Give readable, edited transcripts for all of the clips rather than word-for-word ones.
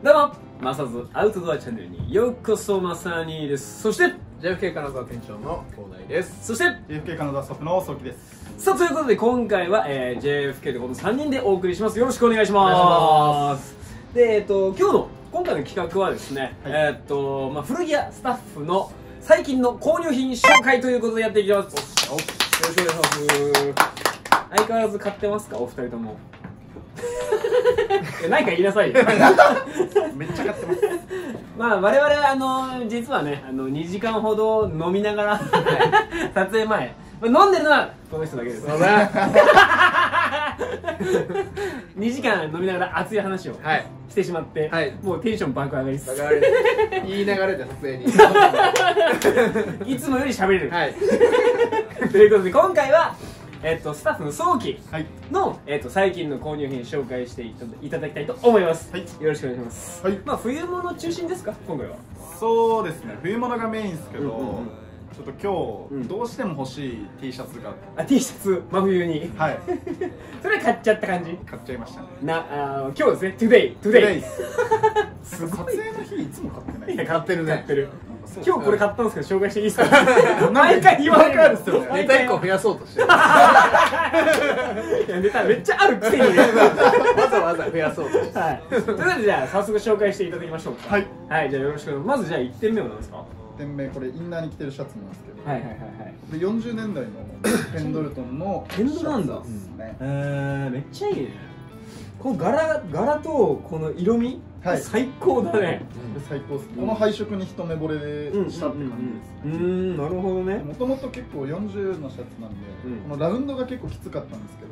どうもマサズアウトドアチャンネルにようこそ。マサニーです。そして JFK 金沢店長の高台です。そして JFK 金沢スタッフの早期です。さあということで今回は、JFK でこの3人でお送りします。よろしくお願いします。で今回の企画はですね、はい、古着屋スタッフの最近の購入品紹介ということでやっていきます。よろしくお願いします。相変わらず買ってますかお二人とも。何か言いなさいよ。めっちゃ買ってます。まあ我々実はね2時間ほど飲みながら、はい、撮影前、まあ、飲んでるのはこの人だけです。2時間飲みながら熱い話をしてしまって、はい、もうテンション爆上がりです。いい流れで撮影にいつもより喋れる、はい、ということで今回はスタッフの早期の、はい、最近の購入品紹介していただきたいと思います、はい、よろしくお願いします、はい、まあ冬物中心ですか今回は。そうですね、冬物がメインですけど、ちょっと今日どうしても欲しい T シャツがあって。 T シャツ真冬に、はい。それ買っちゃった感じ。買っちゃいましたね。今日ですね、トゥデイ撮影の日いつも買ってない。いや買ってるね、買ってる。今日これ買ったんですけど紹介していいですか。毎回言われるんですよ。ネタ1個増やそうとしてる。ネタめっちゃあるくせにわざわざ増やそうとして。ということでじゃあ早速紹介していただきましょうか。はい、じゃあよろしく。まずじゃあ1点目は何ですか。1点目これインナーに着てるシャツなんですけど、はいはいはい、40年代のペンドルトンのシャツですね。めっちゃいいね。この柄とこの色味最高だね。最高です。この配色に一目惚れしたって感じです。なるほどね。もともと結構40のシャツなんでこのラウンドが結構きつかったんですけど、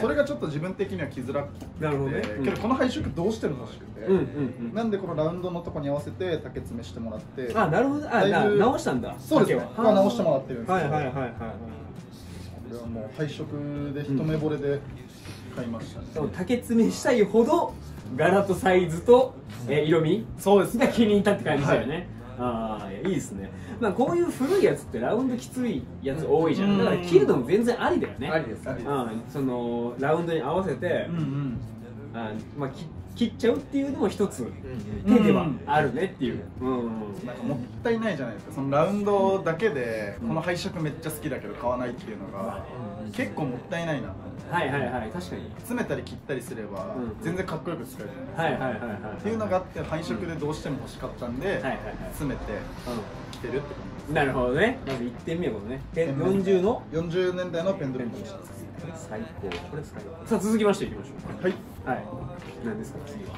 それがちょっと自分的には着づらくて、けどこの配色どうしても欲しくて、なんでこのラウンドのとこに合わせて竹詰めしてもらって。あ、なるほど。直したんだ。そうですね、直してもらってるんですけど、これはもう配色で一目惚れで買いましたね。竹詰めしたいほど柄とサイズと色味が気に入ったって感じだよね。ああいいですね。まあこういう古いやつってラウンドきついやつ多いじゃん。だから切るのも全然ありだよね。ありです。そのラウンドに合わせて切っちゃうっていうのも一つ手ではあるねっていう。なんかもったいないじゃないですか、そのラウンドだけで。この配色めっちゃ好きだけど買わないっていうのが結構もったいないな。はいはいはい、確かに詰めたり切ったりすれば全然かっこよく使えるじゃないですかっていうのがあって、配色でどうしても欲しかったんで詰めて着てるって感じです。なるほどね。まず1点目はこのね40年代のペンドルトンシャツ。最高、これ最高。さあ続きましていきましょう。はいはい、何ですか次は。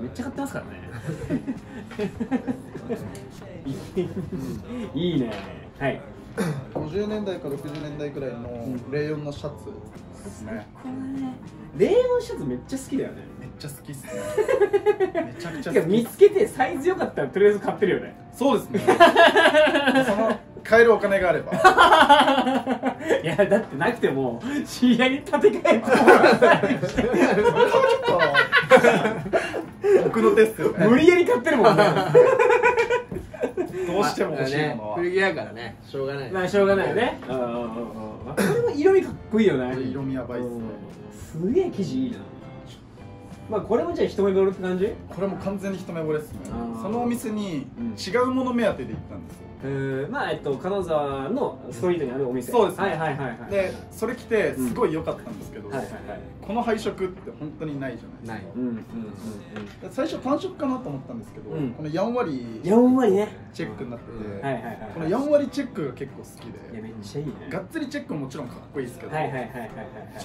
めっちゃ買ってますからね。いいね。はい、50年代か60年代くらいのレイヨンのシャツですね。レイヨンシャツめっちゃ好きだよね。めっちゃ好きっすね。めちゃくちゃ好き。見つけてサイズ良かったらとりあえず買ってるよね。そうですね。その買えるお金があれば。いやだってなくても知り合いに立て替えてもらったりして。僕の手っすよね。無理やり買ってるもんね。どうしても欲しいものは古着やからね、しょうがない。まあしょうがないよね。これも色味かっこいいよね。色味やばいっすね。すげえ生地いいな。まあこれもじゃあ一目惚れって感じ。これも完全に一目惚れっすね。そのお店に違うもの目当てで行ったんですよ。まあ金沢のストリートにあるお店。そうですね、はいはいはい。でそれ着てすごい良かったんですけど、この配色って本当にないじゃないですか。最初単色かなと思ったんですけど、このやんわりねチェックになってて、このやんわりチェックが結構好きで。いやめっちゃいいね。がっつりチェックももちろんかっこいいですけど、ち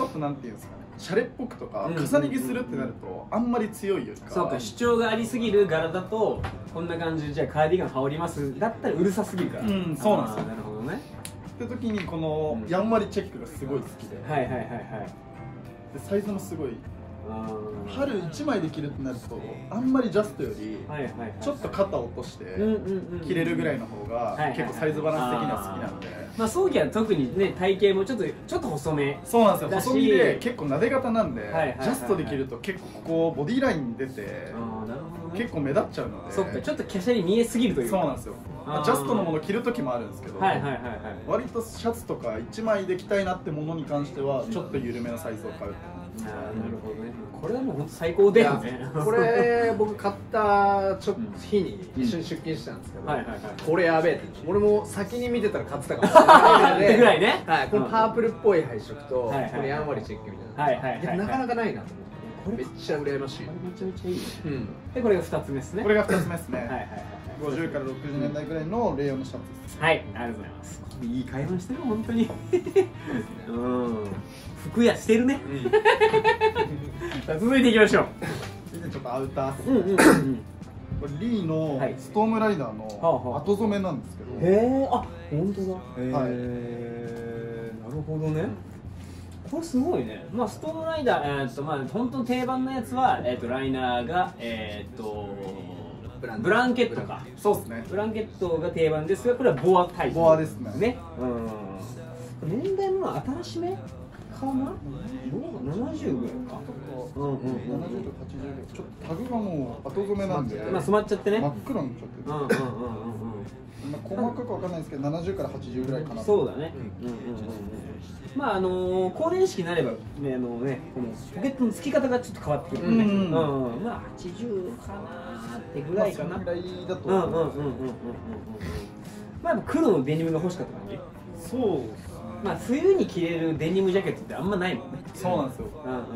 ょっとなんていうんですかね、シャレっぽくとか重ね着するってなるとあんまり強いよりか。そうか、主張がありすぎる柄だとこんな感じで、じゃあカーディガン羽織りますだったらうるさすぎるから。うん、そうなんですよ。なるほどね。って時にこのやんわりチェックがすごい好きで、はいはいはいはい。サイズもすごい、春1枚で着るってなるとあんまりジャストよりちょっと肩落として着れるぐらいの方が結構サイズバランス的には好きなので。まあ早期は特にね、体型もちょっと細め。そうなんですよ、細身で結構なで型なんで、ジャストで着ると結構ここボディライン出て結構目立っちゃうので。そっか、ちょっと華奢に見えすぎるという。そうなんですよ。ジャストのもの着る時もあるんですけど、割とシャツとか1枚で着たいなってものに関してはちょっと緩めのサイズを買う。なるほどね。これはもう本当最高だよね。これ僕買った日に一緒に出勤してたんですけど、これやべえって、俺も先に見てたら買ってたかもしれないぐらいね。このパープルっぽい配色とこのやんわりチェックみたいな、なかなかないなと思って。めっちゃ羨ましい。これめちゃめちゃいいね。でこれが2つ目ですね。これが2つ目ですね。50から60年代ぐらいのレイヨンのシャツです。はい、ありがとうございます。いい買い物してる本当に。服屋してるね。続いていきましょう。ちょっとアウターこれリーのストームライダーの後染めなんですけど。へえ、あ、本当だ。へえ、なるほどね。これすごいね。まあストームライダー、まあ本当定番のやつはライナーがブランケットか。そうですね。ブランケットが定番ですが、これはボアタイプ。ボアですね。ね。うん。年代の新しめかな。70ぐらいか。70と80。ちょっとタグがもう後染めなんで。まあ染まっちゃってね。真っ黒になっちゃってる。細かくわかんないですけど、70から80ぐらいかな。そうだね。まあ高年式になればね、このポケットの付き方がちょっと変わってくるので、まあ80かなってぐらいかな。まあ黒のデニムが欲しかった感じ。そう。まあ冬に着れるデニムジャケットってあんまないもんね。そうなんですよ。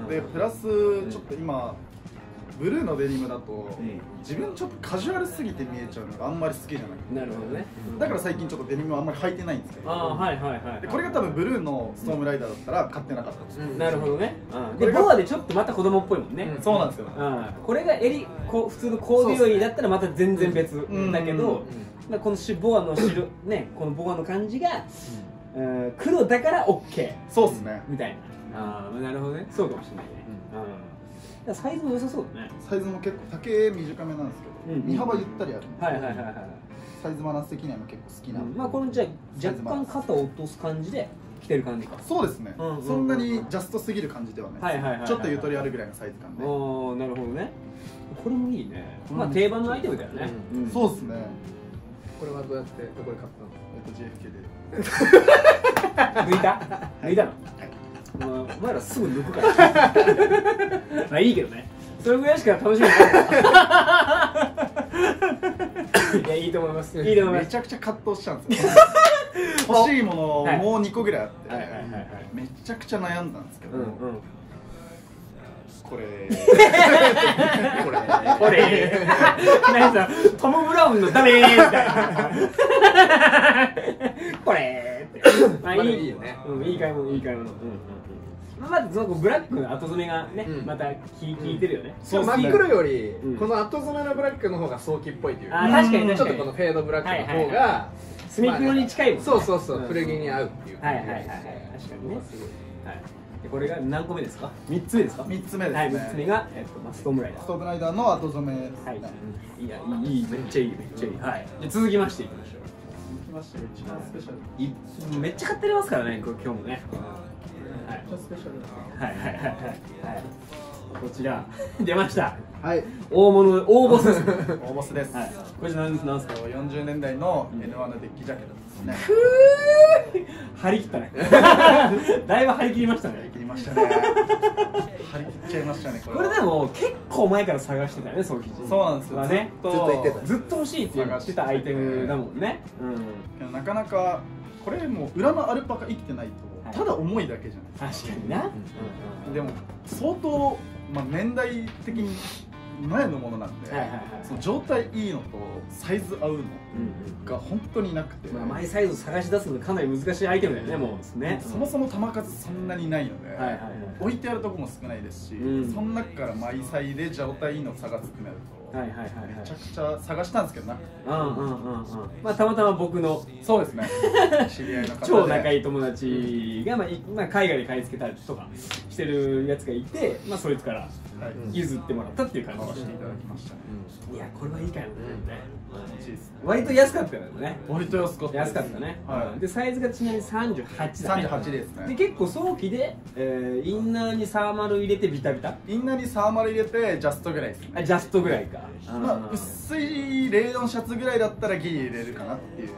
でプラスちょっと今。ブルーのデニムだと自分ちょっとカジュアルすぎて見えちゃうのがあんまり好きじゃなくて、なるほどね。だから最近ちょっとデニムはあんまり履いてないんですけど、これが多分ブルーのストームライダーだったら買ってなかったんですよ。なるほどね。でボアでちょっとまた子供っぽいもんね。そうなんですよ。これが襟普通のコーデュロイだったらまた全然別だけど、このボアの白ね、このボアの感じが黒だから OK そうですねみたいな。ああ、なるほどね。そうかもしれないね。サイズも良さそうだね。サイズも結構丈短めなんですけど、身幅ゆったりあるんで、サイズバランス的には結構好きな。まあこのじゃあ若干肩を落とす感じで着てる感じか。そうですね。そんなにジャストすぎる感じではない。ちょっとゆとりあるぐらいのサイズ感で。おお、なるほどね。これもいいね。まあ定番のアイテムだよね。そうですね。これはどうやってどこで買ったの？JFK で。抜いたの。お前らすぐ抜くからまあいいけどね、それぐらいしか楽しみない。いや、いいと思います。いいと思います。めちゃくちゃ葛藤しちゃうんですよ。欲しいものもう2個ぐらいあって、めちゃくちゃ悩んだんですけど、これ何さ、トム・ブラウンの「ダメ」みたいなこれっていいよね。いい買い物、いい買い物。まずそのブラックの後染めがね、また効いてるよね。そう、真黒よりこの後染めのブラックの方が早期っぽいというか、確かにちょっとこのフェードブラックの方が墨黒に近いもんね。そうそうそう、古着に合うっていう。はいはいはい、確かにね。これが何個目ですか？3つ目ですか？3つ目ですね。3つ目がストームライダー。ストームライダーの後染め。いや、いい、めっちゃいい、めっちゃいい。はい。続きましていきましょう。続きまして、一番スペシャル。めっちゃ買ってますからね、今日もね。こちら出ました。はい。大物、大ボス。大ボスです。これなんですか？40年代の N1 のデッキジャケットですね。張り切ったね。だいぶ張り切りましたね。張り切りましたね。張り切っちゃいましたね。これでも結構前から探してたよね、そういう。そうなんですよね。ずっと欲しいって言ってたアイテムだもんね。うん。なかなかこれも裏のアルパカ生きてないと。ただ重いだけじゃない。確かにな。でも相当、まあ、年代的に前のものなんで、その状態いいのとサイズ合うのが本当になくて、まあマイサイズを探し出すのかなり難しいアイテムだよね。もうですね、そもそも球数そんなにないので、置いてあるとこも少ないですし、その中からマイサイで状態いいのを探すってなると。めちゃくちゃ探したんですけどな。まあたまたま僕のそうですね、知り合いの方で超仲いい友達がまあ海外で買い付けたりとかしてるやつがいて、まあそいつから譲ってもらったっていう感じをしていただきましたね。いや、これはいい買い物だよね。割と安かったよね。割と安かった。安かったね。でサイズがちなみに38だね。38ですね。で結構早期でインナーにサーマル入れてビタビタ。インナーにサーマル入れてジャストぐらいですね。あ、ジャストぐらいか。、まあ、薄いレイドのシャツぐらいだったらギリ入れるかなっていうぐ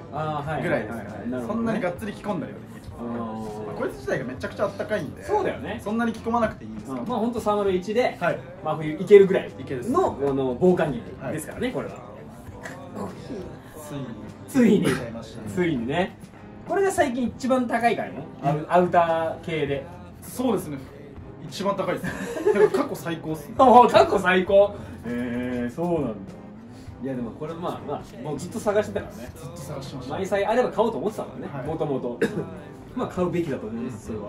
らいですからね。そんなにがっつり着込んだりはできる。こいつ自体がめちゃくちゃあったかいんで、そうだよね、そんなに着込まなくていいんですけど、まあ本当301で真冬いけるぐらいの防寒着ですからね。これはついにね、これが最近一番高いからね、アウター系で。そうですね、一番高いですね。過去最高っすね。過去最高。そうなんだ。いやでもこれまあまあもうずっと探してたからね。ずっと探してました。毎回あれば買おうと思ってたからね、もともと。まあ買うべきだと思います。それは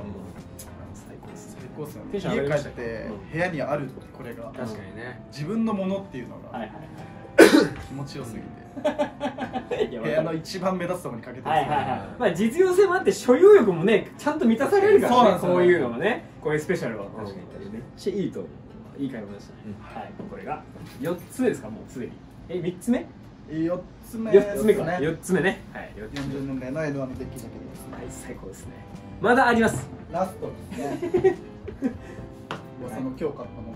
最高です。最高ですよね。家帰って部屋にあるこれが確かにね、自分のものっていうのが気持ちよすぎて、部屋の一番目立つところにかけてる。まあ実用性もあって所有欲もね、ちゃんと満たされるからね。こういうのもね、こういうスペシャルは確かにめっちゃいいと思う。いい買い物でした。はい、これが4つ目ですか、もうすでに。3つ目4つ目か、4つ目ね。はい、40年代のN1のデッキジャケットですね。はい、最高ですね。まだあります。ラストですね。その今日買ったの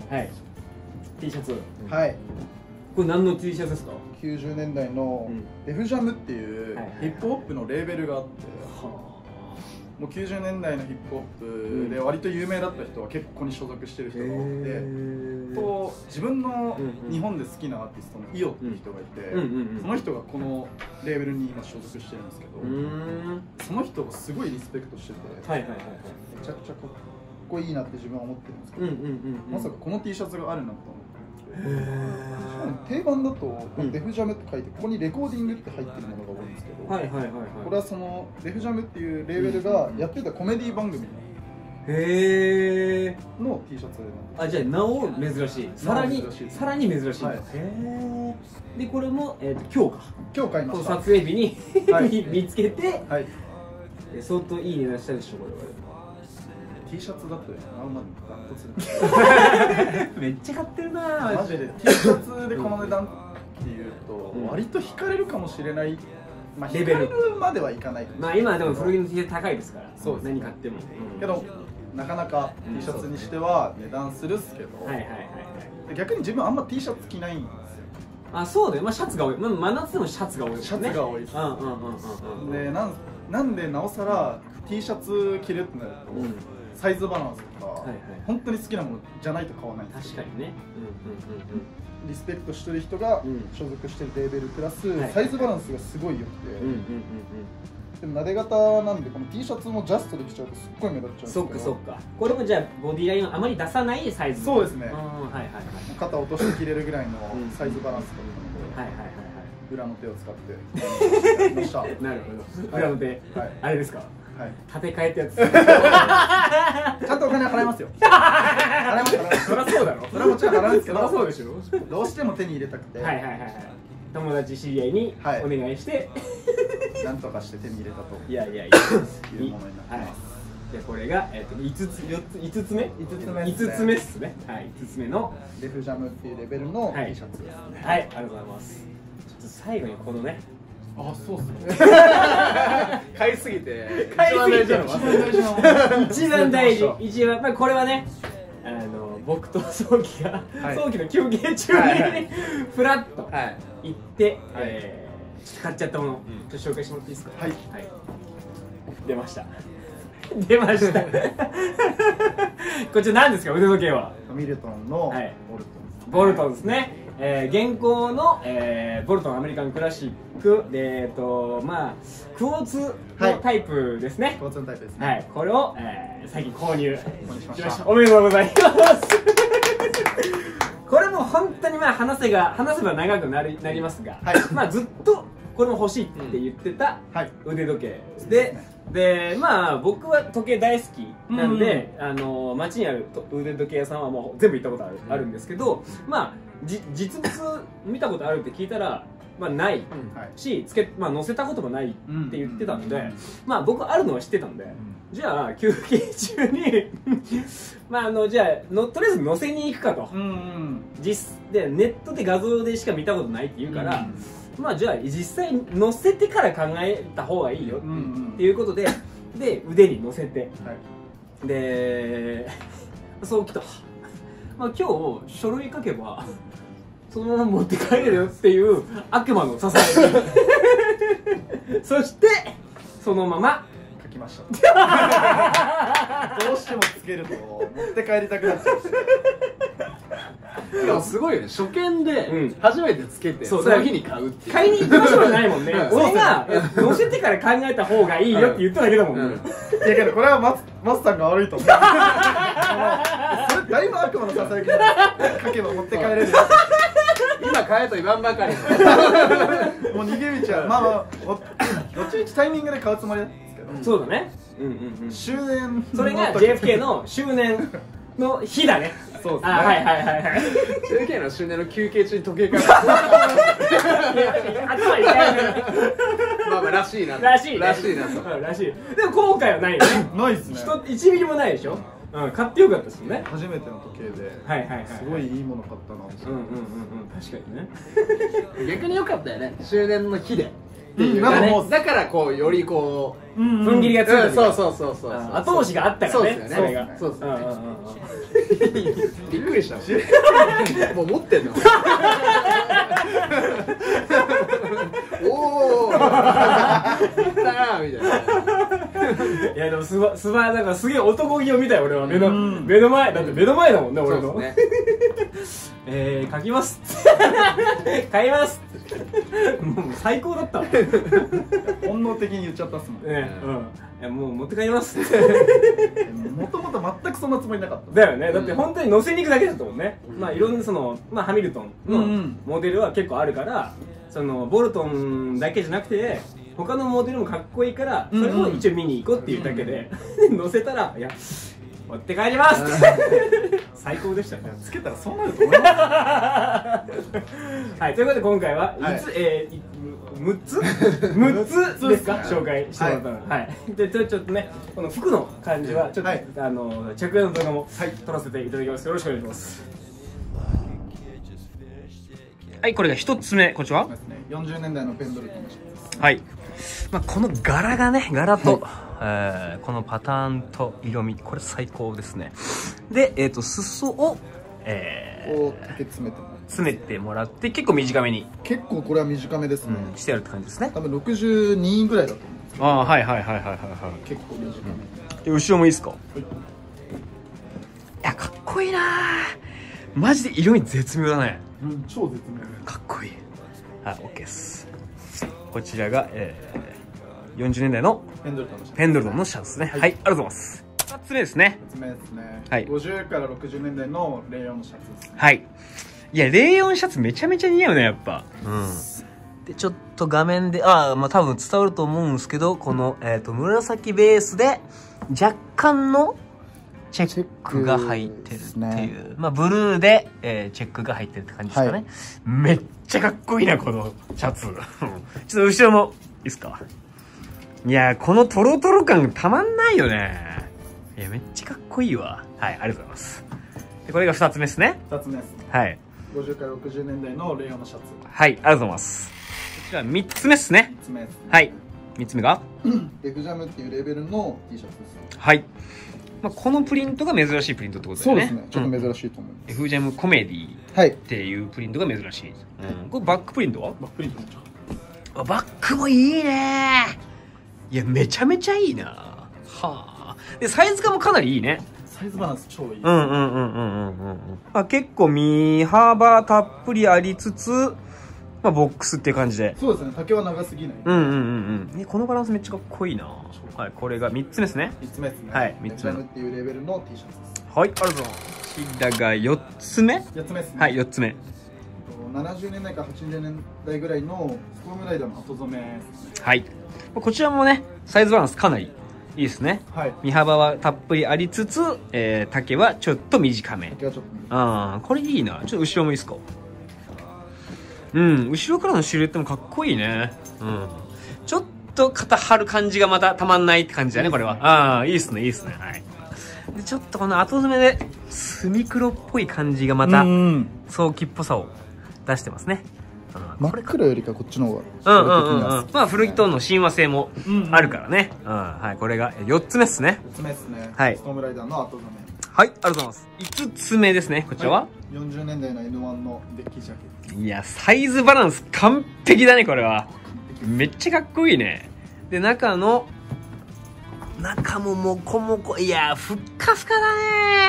T シャツ。はい、これ何の T シャツですか？90年代のFJAMっていうヒップホップのレーベルがあって、もう90年代のヒップホップで割と有名だった人は結構ここに所属してる人が多くて、と自分の日本で好きなアーティストのイオっていう人がいて、その人がこのレーベルに今所属してるんですけど、その人をすごいリスペクトしてて、めちゃくちゃかっこいいなって自分は思ってるんですけど、まさかこの T シャツがあるなと思って。定番だとレフジャムって書いて、ここにレコーディングって入ってるものが多いんですけど、これはそのレフジャムっていうレーベルがやってたコメディ番組の T シャツなんです。あ、じゃあなお珍しい、さらに珍しい。でこれも今日買いました。撮影日に見つけて、相当いい値段したでしょこれは。T シャツだと何万ダントツでめっちゃ買ってるなマジで。 T シャツでこの値段っていうと割と引かれるかもしれない。まあ引かれるまではいかない。まあ今でも古着の T シャツ高いですから、何買っても。けどなかなか T シャツにしては値段するっすけど、逆に自分あんま T シャツ着ないんですよ。あ、そうだよ。まあシャツが多い。真夏でもシャツが多いですね。シャツが多いです。でなんでなおさら T シャツ着るってなるとサイズバランスとか本当に好きなものじゃないと買わないんですよ。確かにね。リスペクトしてる人が所属してるレーベルプラスサイズバランスがすごい良くて、でもなで型なんでこの T シャツもジャストで着ちゃうとすっごい目立っちゃうんですよ。そっかそっか。これもじゃあボディラインをあまり出さないサイズ。そうですね。肩落として着れるぐらいのサイズバランスとかの裏の手を使ってました。なるほど。裏の手。あれですか。立て替えってやつ。ちゃんとお金払いますよ。払いますから。そりゃそうだろ。それはもちろん払うんですけど。そうでしょ。どうしても手に入れたくて。はいはいはい。友達知り合いにお願いして、なんとかして手に入れたと。いやいやいや。いうものになってます。じゃこれが五つ目ですね。はい。5つ目のレフジャムっていうレベルの T シャツですね。はい。ありがとうございます。ちょっと最後にこのね。あ、そうっすね。買いすぎて、一番大事、まあこれはね、僕と早期が早期の休憩中にフラッと行ってちょっと買っちゃったものちょっと紹介してもらっていいですか。はい、出ました。こちら何ですか、腕時計は。ミルトンのボルトンですね。現行の、ボルトンアメリカンクラシックで、まあクォーツのタイプですね。はい、これを、最近購入しました。おめでとうございます。これも本当にまあ話せば長くなりますが、はい、まあずっとこれも欲しいって言ってた腕時計で。でまあ僕は時計大好きなんで、街にある腕時計屋さんはもう全部行ったことあるんですけど、まあ実物見たことあるって聞いたら、まあ、ないし載せたこともないって言ってたんで、まあ僕あるのは知ってたんで、じゃあ休憩中にまあじゃあとりあえず載せに行くかと。でネットで画像でしか見たことないって言うから。まあじゃあ実際乗せてから考えた方がいいよっていうことで、で腕に乗せて、でそうきた。まあ今日書類書けばそのまま持って帰れるっていう悪魔のささやき。そしてそのまま書きましたどうしてもつけると持って帰りたくなっちゃう。でもすごいよね、初見で初めてつけてその日に買うっていう。買いに行く場所じゃないもんね。俺が乗せてから考えた方がいいよって言っただけだもんね。いやけどこれは松さんが悪いと思う。それだいぶ悪魔のささやきだ。書けば持って帰れる。今買えと言わんばかり。もう逃げ道はまあどっちみちタイミングで買うつもりなんですけど。そうだね。周年、それが JFK の周年の日だね。そうですね。はいはいはいはい。JFK の周年の休憩中に時計から。頭痛いね。まあまあらしいな。らしい。らしいな。らしい。でも後悔はないよね。ないですね。1ミリもないでしょ。うん、買ってよかったですよね。初めての時計で。はいはいはい。すごいいいもの買ったな。うんうんうんうん。確かにね。逆に良かったよね。終電の日で。だからこうよりこう踏ん切りがついて、そうそうそうそう、後押しがあったからね。それがそうですね。びっくりした。もう持ってんの。おお。だなみたいな。いやでもすばなんかすげえ男気を見たよ俺は。目の前だって、目の前だもんね俺の。書きます。買います。もう最高だった。本能的に言っちゃったっすもんね。うん。もう持って帰ります。もともと全くそんなつもりなかった。だよね。だって本当に乗せに行くだけだったもんね。まあいろんなそのまあハミルトンのモデルは結構あるから、そのボルトンだけじゃなくて他のモデルもかっこいいから、それを一応見に行こうっていうだけで乗せたら、いや。持って帰ります。最高でしたね。つけたらそうなると思います。はい、ということで今回は6つですか紹介してもらったの。はい。でちょっとねこの服の感じはちょっと着用の動画も撮らせていただきます。よろしくお願いします。はい、これが1つ目、こちら。40年代のペンドルトンです。はい。まあこの柄がね、柄と。このパターンと色味、これ最高ですね。で、裾を、詰めてもらって、結構短めに、結構これは短めですね、してあるって感じですね。多分62ぐらいだと思うんですけど。ああはいはいはいはいはいはい、結構短めで、後ろもいいですか。いやかっこいいな、マジで色味絶妙だね。うん、超絶妙、かっこいい。はい、 OK です。こちらが40年代のペンドルトンのシャツですね。はい、ありがとうございます。2つ目ですね。2つ目ですね。はい。50から60年代のレイヨンシャツですね。はい。いや、レイヨンシャツめちゃめちゃ似合うね、やっぱ。うん。で、ちょっと画面で、まあ多分伝わると思うんですけど、この、紫ベースで、若干のチェックが入ってるっていう。まあ、ブルーで、チェックが入ってるって感じですかね。めっちゃかっこいいな、このシャツ。ちょっと後ろも、いいですか。いやー、このトロトロ感たまんないよね。いや、めっちゃかっこいいわ。はい、ありがとうございます。で、これが2つ目ですね。2つ目です、ね、はい。50から60年代のレイヨンのシャツ。はい、ありがとうございます。こちら3つ目ですね。3つ目です、ね、はい。3つ目がFJAMっていうレベルの T シャツです。はい。まあ、このプリントが珍しいプリントってことだよね。そうですね、ちょっと珍しいと思います。FJAMコメディっていうプリントが珍しい、うん、これバックプリントはバックプリント。あ、バックもいいねー。いや、めちゃめちゃいいな。はあ。で、サイズ感もかなりいいね。サイズバランス超いい。うんうんうんうんうんうん。まあ、結構身幅たっぷりありつつ、まあ、ボックスっていう感じで。そうですね、丈は長すぎない。うんうんうんうん。このバランスめっちゃかっこいいな。はい、これが3つ目ですね。3つ目ですね。はい、3つ目。FJAMっていうレベルの T シャツです。はい、あるぞ。こちらが4つ目 ?4 つ目ですね。はい、4つ目。70年代から80年代ぐらいのストームライダーの後染めですね。はい。こちらもね、サイズバランスかなりいいですね。はい。身幅はたっぷりありつつ、丈はちょっと短め。丈はちょっと短め。ああ、これいいな。ちょっと後ろもいいですか。うん、後ろからのシルエットもかっこいいね。うん。ちょっと肩張る感じがまたたまんないって感じだね、これは。ああ、いいですね、いいですね。はい。で、ちょっとこの後染めで、墨黒っぽい感じがまた、早期っぽさを。出してますね。真っ黒よりかこっちの方が。まあ古着との親和性もあるからね。はい、これが4つ目ですね。4つ目ですね。はい。ストームライダーの後染め。はい、ありがとうございます。5つ目ですね、こちらは、はい、40年代の N1 のデッキジャケット。いや、サイズバランス完璧だね、これは。めっちゃかっこいいね。で、中もモコモコ、いや、ふっかふかだ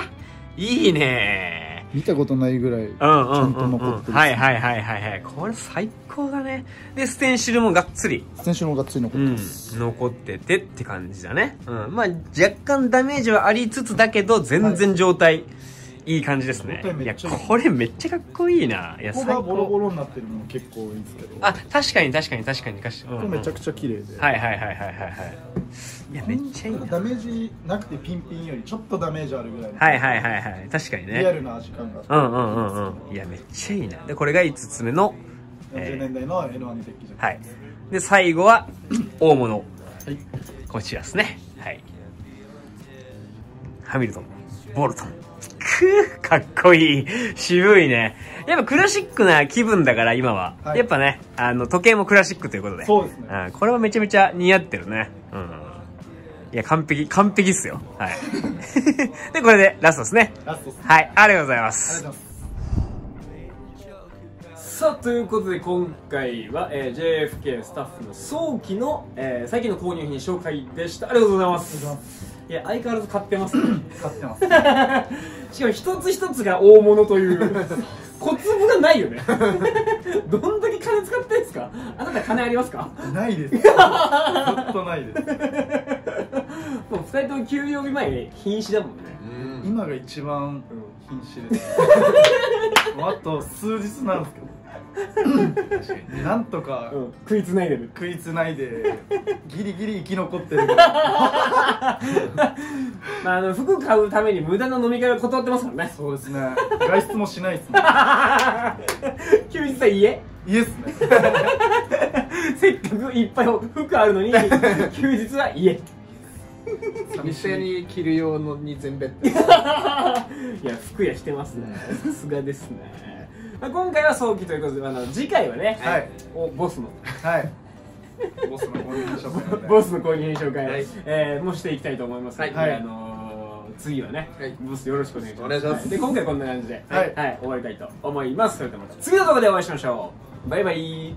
ね。いいね。見たことないぐらい、ちゃんと残ってる。はいはいはいはいはい。これ最高だね。で、ステンシルもがっつり。ステンシルもがっつり残ってます。うん、残っててって感じだね。うん。まあ、若干ダメージはありつつだけど、全然状態。はい、いい感じですね。いや、これめっちゃかっこいいな。いや、ここがボロボロになってるのも結構いいんですけど。あ、確かに確かに確かに。これめちゃくちゃ綺麗で。はいはいはいはいはいはい。いや、めっちゃいいな。ダメージなくてピンピンよりちょっとダメージあるぐらい。はいはいはいはい。確かにね。リアルな味感が。うんうんうんうん。いや、めっちゃいいな。で、これが5つ目の40年代の N1 のデッキじゃない。はい。で、最後は大物。はい。こちらですね。はい。ハミルトン、ボルトン。かっこいい。渋いね。やっぱクラシックな気分だから、今は。はい、やっぱね、時計もクラシックということで。そうですね。うん、これはめちゃめちゃ似合ってるね。うん。いや、完璧、完璧っすよ。はい。で、これでラストですね。ラストっすね。はい、ありがとうございます。さあ、ということで今回は、JFK スタッフの早期の、最近の購入品紹介でした。ありがとうございます。いや、相変わらず買ってますね。買ってます。しかも一つ一つが大物という小粒がないよね。どんだけ金使ってんですか。あなた金ありますか。ないです。ずっとないです。もう2人とも給料日前に瀕死だもんね。今が一番瀕死です。あと数日なんですけど。確かになんとか食いつないでる、食いつないでギリギリ生き残ってる。まあ、服買うために無駄な飲み会を断ってますからね。そうですね。外出もしないですね。休日は家っすね。せっかくいっぱい服あるのに休日は家。店に着る用のに全ベッド。いや、服屋してますね。さすがですね。今回は早期ということで、次回はね、ボスの購入品紹介もしていきたいと思いますので、次はね、ボスよろしくお願いします。で、今回こんな感じで終わりたいと思います。それではまた次の動画でお会いしましょう。バイバイ。